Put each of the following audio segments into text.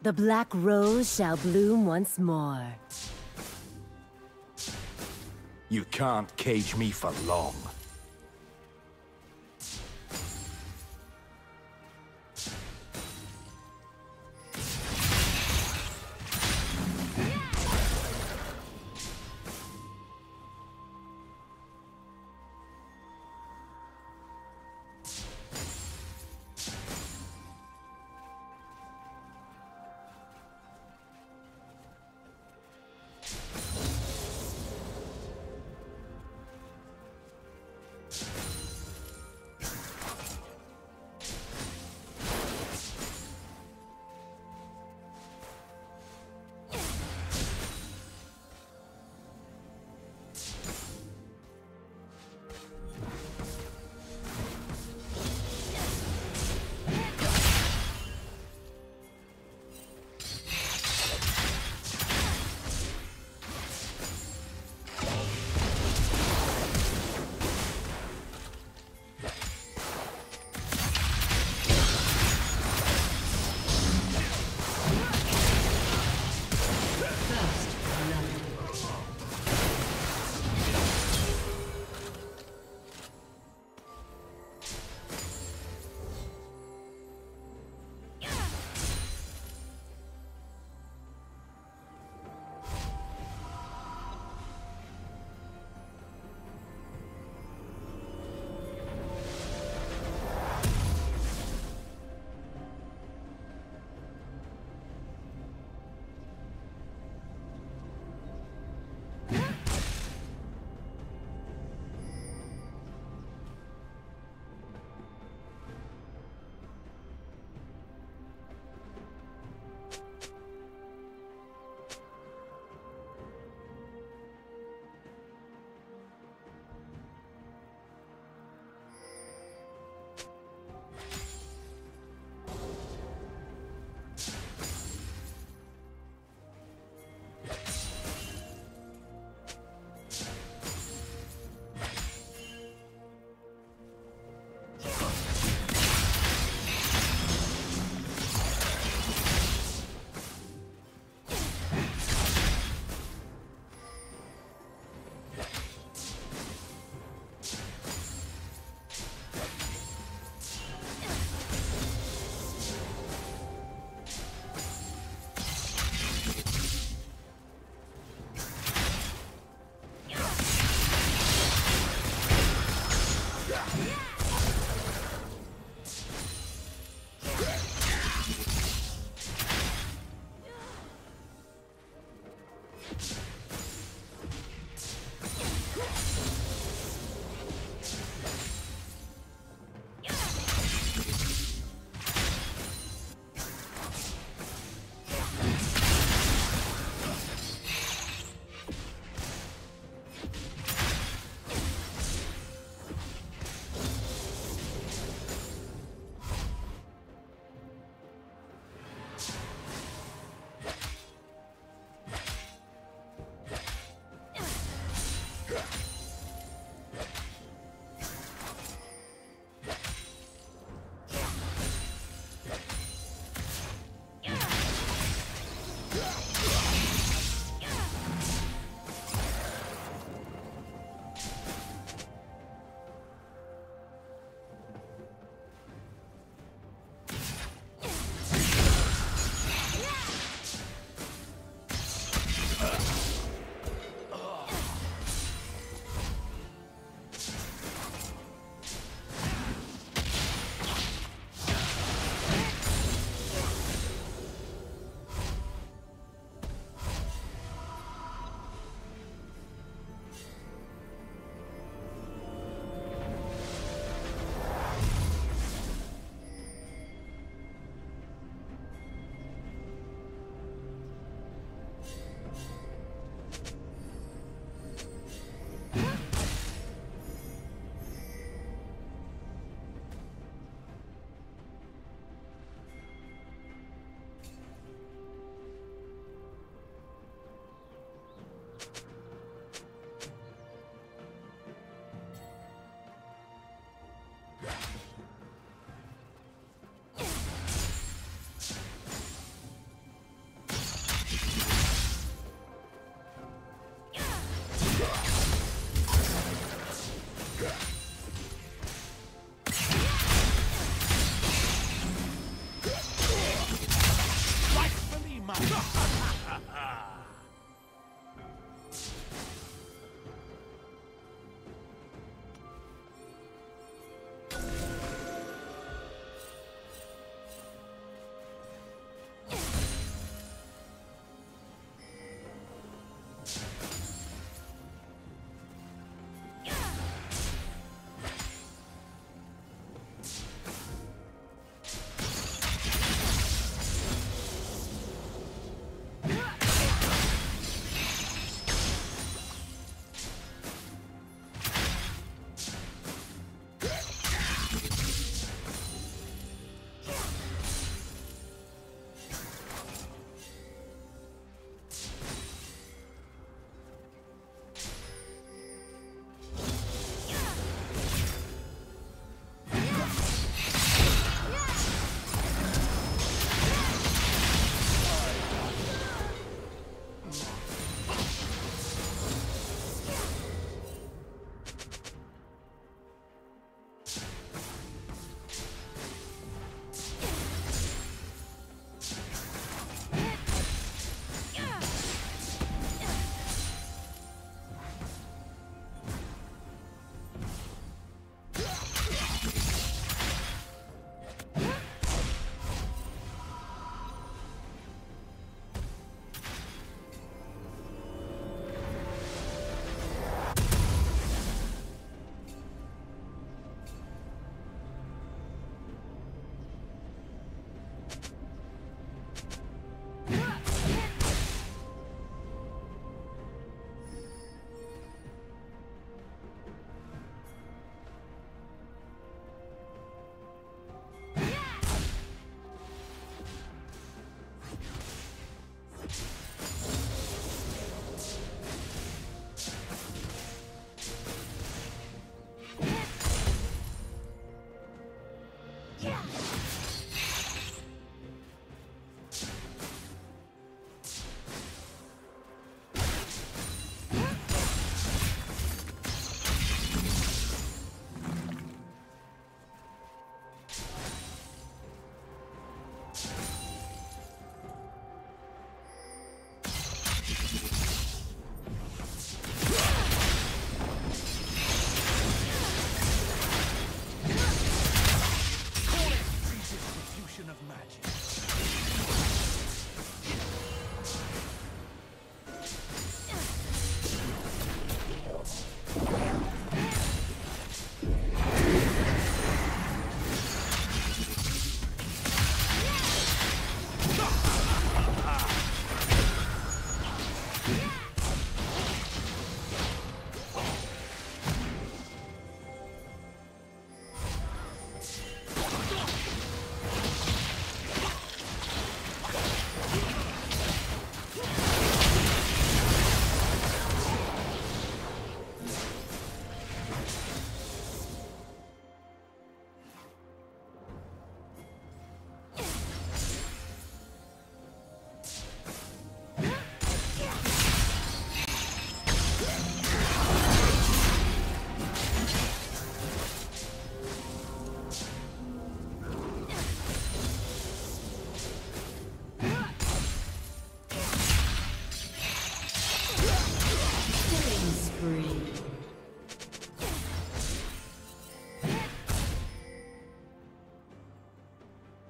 The black rose shall bloom once more. You can't cage me for long.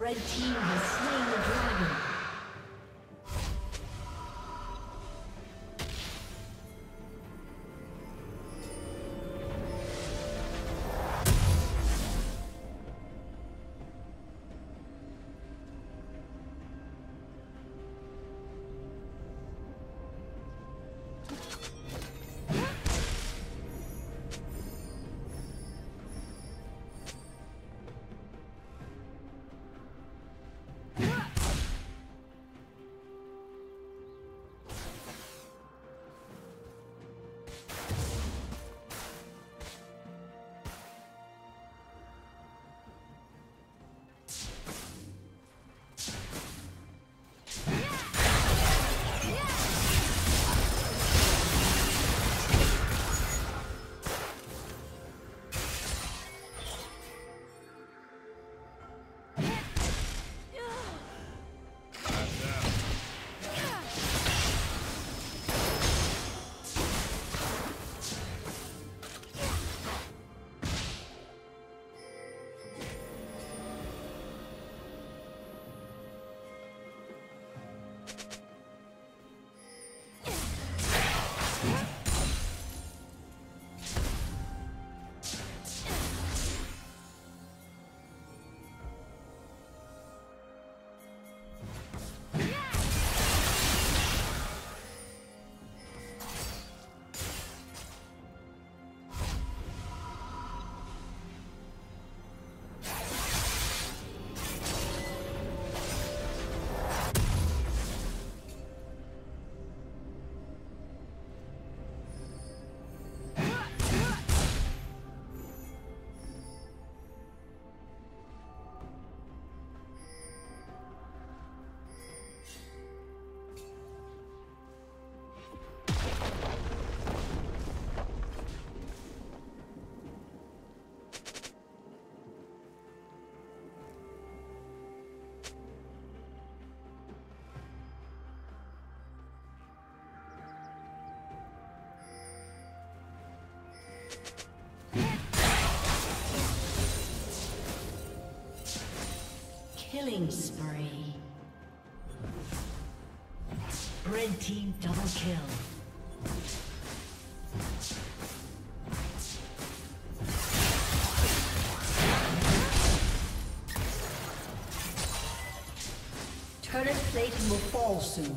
Red team has slain the dragon. Killing spree. Red team double kill. Turret plating will fall soon.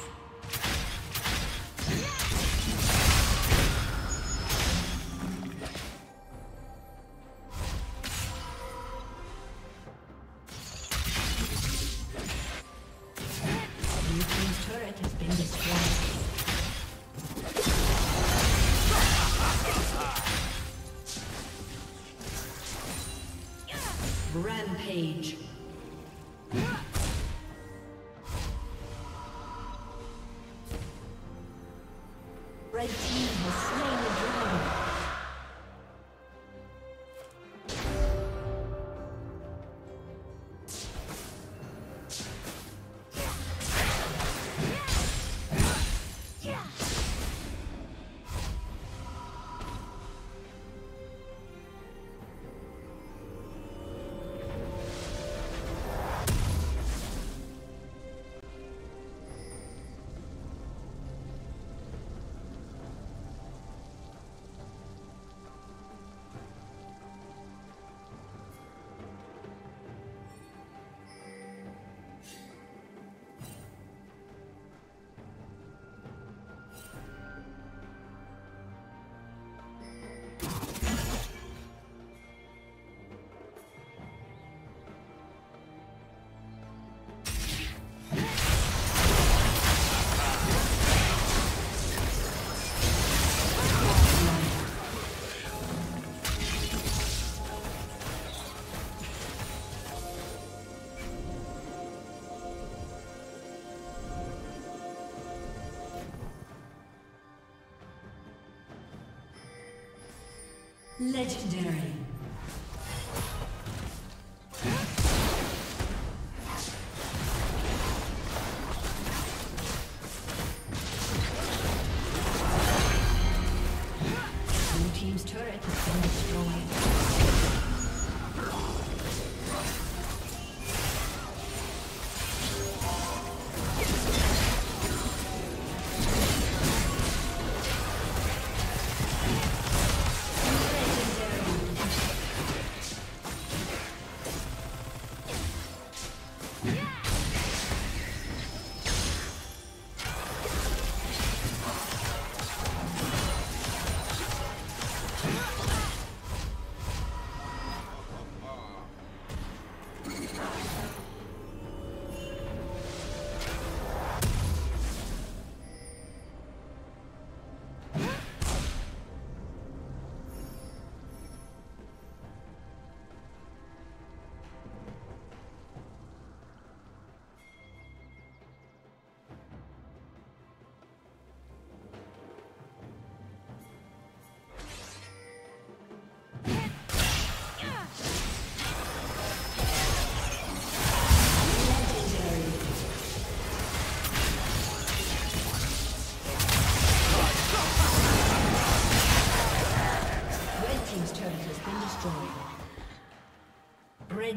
Legendary.